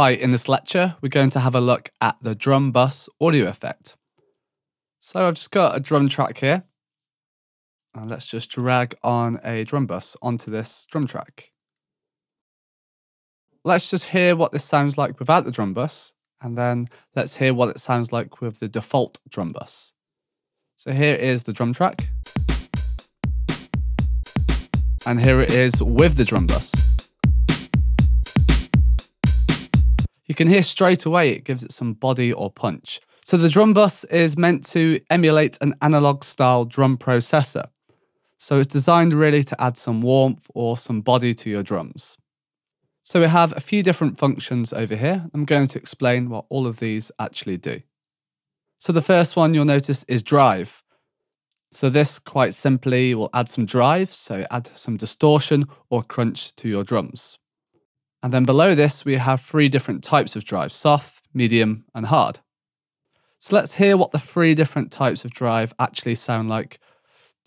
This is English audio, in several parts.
Hi, in this lecture, we're going to have a look at the drum bus audio effect. So I've just got a drum track here, and let's just drag on a drum bus onto this drum track. Let's just hear what this sounds like without the drum bus, and then let's hear what it sounds like with the default drum bus. So here is the drum track, and here it is with the drum bus. You can hear straight away it gives it some body or punch. So the drum bus is meant to emulate an analog style drum processor. So it's designed really to add some warmth or some body to your drums. So we have a few different functions over here. I'm going to explain what all of these actually do. So the first one you'll notice is drive. So this quite simply will add some drive, so add some distortion or crunch to your drums. And then below this, we have three different types of drive: soft, medium, and hard. So let's hear what the three different types of drive actually sound like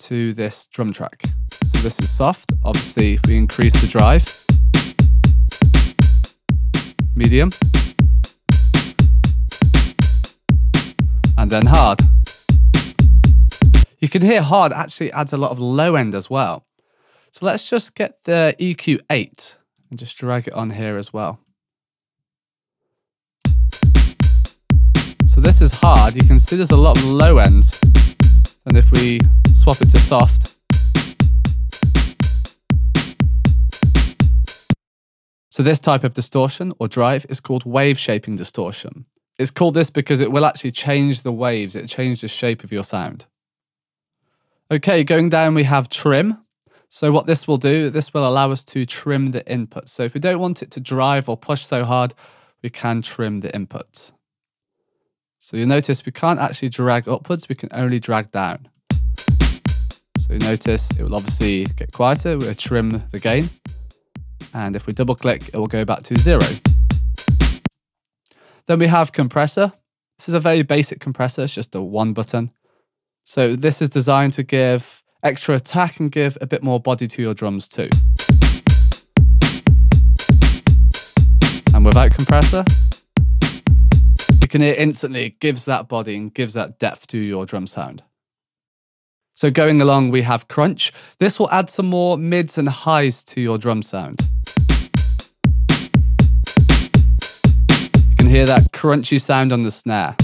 to this drum track. So this is soft. Obviously, if we increase the drive. Medium. And then hard. You can hear hard actually adds a lot of low end as well. So let's just get the EQ8. And just drag it on here as well. So this is hard. You can see there's a lot of low end. And if we swap it to soft. So this type of distortion or drive is called wave shaping distortion. It's called this because it will actually change the waves. It changes the shape of your sound. Okay, going down we have trim. So what this will do, this will allow us to trim the input. So if we don't want it to drive or push so hard, we can trim the input. So you'll notice we can't actually drag upwards, we can only drag down. So you notice it will obviously get quieter, we'll trim the gain. And if we double click, it will go back to 0. Then we have compressor. This is a very basic compressor, it's just a one button. So this is designed to give extra attack and give a bit more body to your drums too. And without compressor, you can hear instantly it gives that body and gives that depth to your drum sound. So going along we have crunch. This will add some more mids and highs to your drum sound. You can hear that crunchy sound on the snare.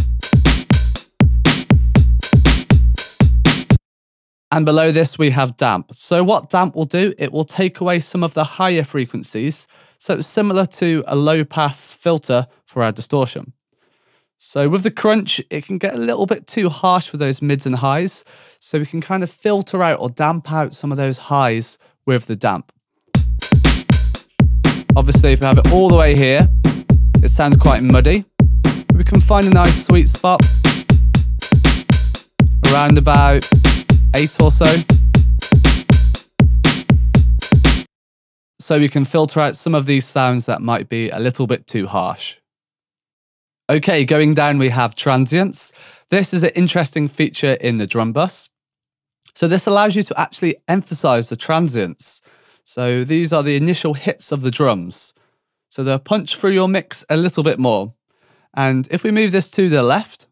And below this we have damp. So what damp will do, it will take away some of the higher frequencies. So it's similar to a low pass filter for our distortion. So with the crunch, it can get a little bit too harsh with those mids and highs. So we can kind of filter out or damp out some of those highs with the damp. Obviously if we have it all the way here, it sounds quite muddy. We can find a nice sweet spot around about 8 or so. So you can filter out some of these sounds that might be a little bit too harsh. Okay, going down we have transients. This is an interesting feature in the drum bus. So this allows you to actually emphasize the transients. So these are the initial hits of the drums. So they'll punch through your mix a little bit more. And if we move this to the left,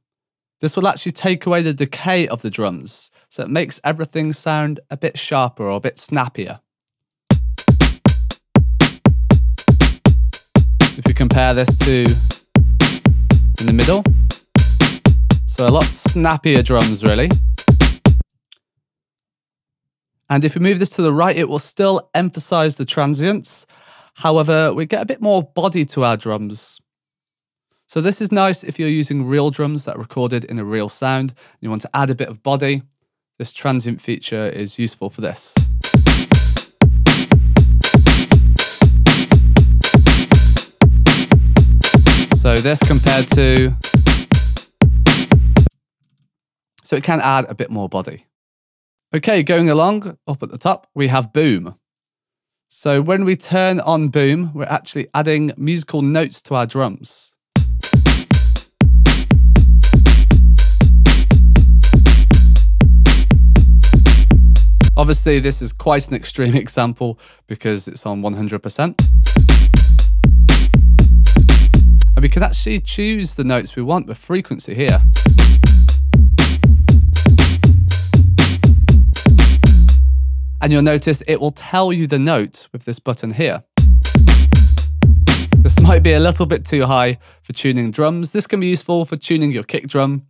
this will actually take away the decay of the drums, so it makes everything sound a bit sharper or a bit snappier. If you compare this to in the middle, so a lot snappier drums really. And if we move this to the right, it will still emphasize the transients. However, we get a bit more body to our drums. So this is nice if you're using real drums that are recorded in a real sound and you want to add a bit of body. This transient feature is useful for this. So this compared to... So it can add a bit more body. Okay, going along, up at the top, we have boom. So when we turn on boom, we're actually adding musical notes to our drums. Obviously, this is quite an extreme example because it's on 100%. we could actually choose the notes we want with frequency here. And you'll notice it will tell you the notes with this button here. This might be a little bit too high for tuning drums. This can be useful for tuning your kick drum.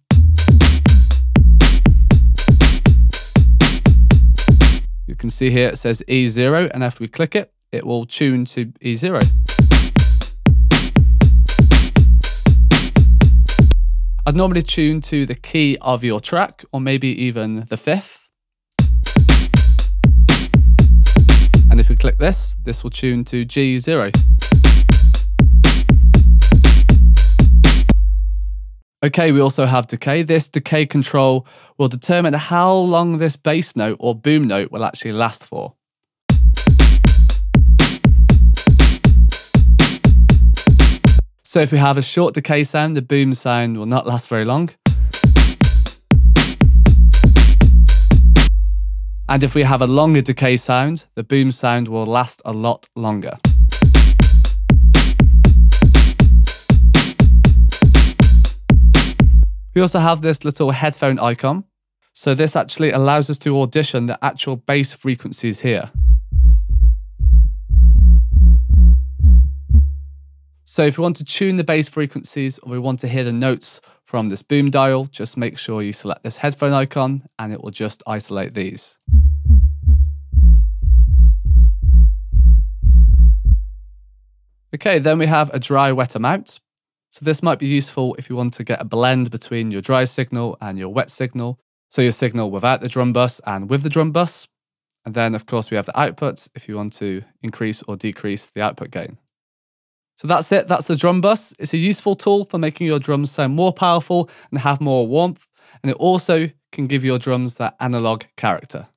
You can see here it says E0, and after we click it, it will tune to E0. I'd normally tune to the key of your track, or maybe even the fifth. And if we click this, this will tune to G0. Okay, we also have decay. This decay control will determine how long this bass note or boom note will actually last for. So if we have a short decay sound, the boom sound will not last very long. And if we have a longer decay sound, the boom sound will last a lot longer. We also have this little headphone icon. So this actually allows us to audition the actual bass frequencies here. So if we want to tune the bass frequencies or we want to hear the notes from this boom dial, just make sure you select this headphone icon and it will just isolate these. Okay, then we have a dry wet amount. So this might be useful if you want to get a blend between your dry signal and your wet signal. So your signal without the drum bus and with the drum bus. And then of course we have the outputs if you want to increase or decrease the output gain. So that's it, that's the drum bus. It's a useful tool for making your drums sound more powerful and have more warmth. And it also can give your drums that analog character.